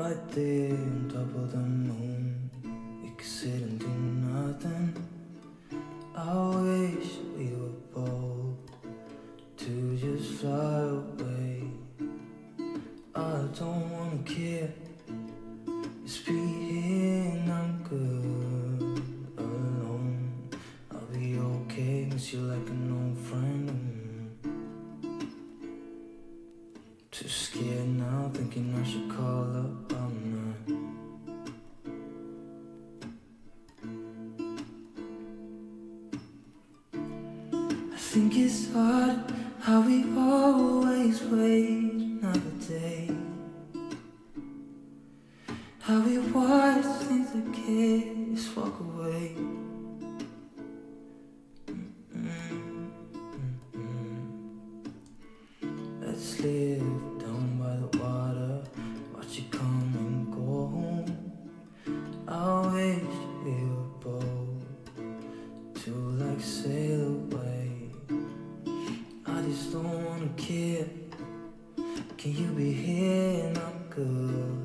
right there on top of the moon. We could sit and do nothing. I wish we were bold to just fly away. I don't wanna care. Just be here and I'm good alone. I'll be okay, miss you like an old friend. Too scared now, thinking I should call up, I'm not. I think it's hard how we always wait another day, how we watch things like kids walk away. Let's live down by the water, watch it come and go home. I wish we were bold to like sail away. I just don't wanna care. Can you be here and I'm good?